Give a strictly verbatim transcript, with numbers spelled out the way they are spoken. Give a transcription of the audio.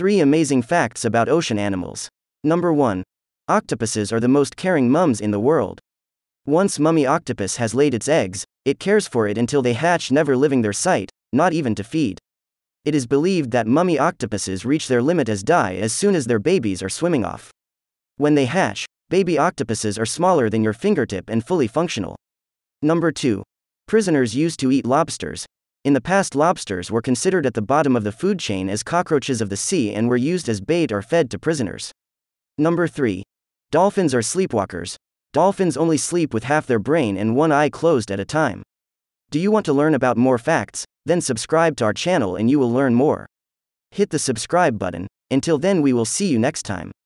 three amazing facts about ocean animals. Number one. Octopuses are the most caring mums in the world. Once mummy octopus has laid its eggs, it cares for it until they hatch, never leaving their sight, not even to feed. It is believed that mummy octopuses reach their limit as die as soon as their babies are swimming off. When they hatch, baby octopuses are smaller than your fingertip and fully functional. Number two. Prisoners used to eat lobsters. In the past, lobsters were considered at the bottom of the food chain as cockroaches of the sea and were used as bait or fed to prisoners. Number three. Dolphins are sleepwalkers. Dolphins only sleep with half their brain and one eye closed at a time. Do you want to learn about more facts? Then subscribe to our channel and you will learn more. Hit the subscribe button. Until then, we will see you next time.